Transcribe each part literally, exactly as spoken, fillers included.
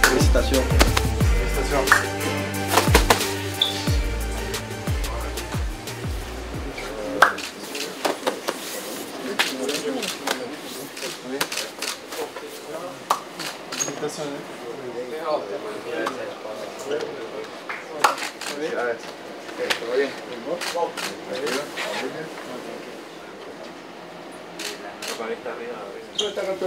Felicitación. Felicitación. Feliz de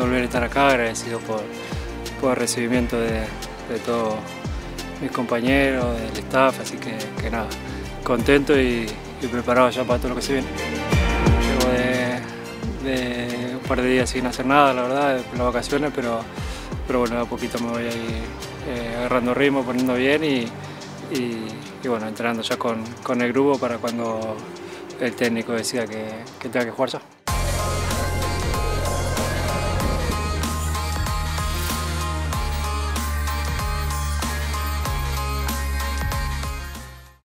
volver a estar acá, agradecido por, por el recibimiento de, de todos mis compañeros, del staff, así que, que nada, contento y, y preparado ya para todo lo que se viene. Llevo de, de un par de días sin hacer nada, la verdad, por las vacaciones, pero, pero bueno, de a poquito me voy a ir eh, agarrando ritmo, poniendo bien y, y, y bueno, entrenando ya con, con el grupo para cuando el técnico decida que, que tenga que jugar ya.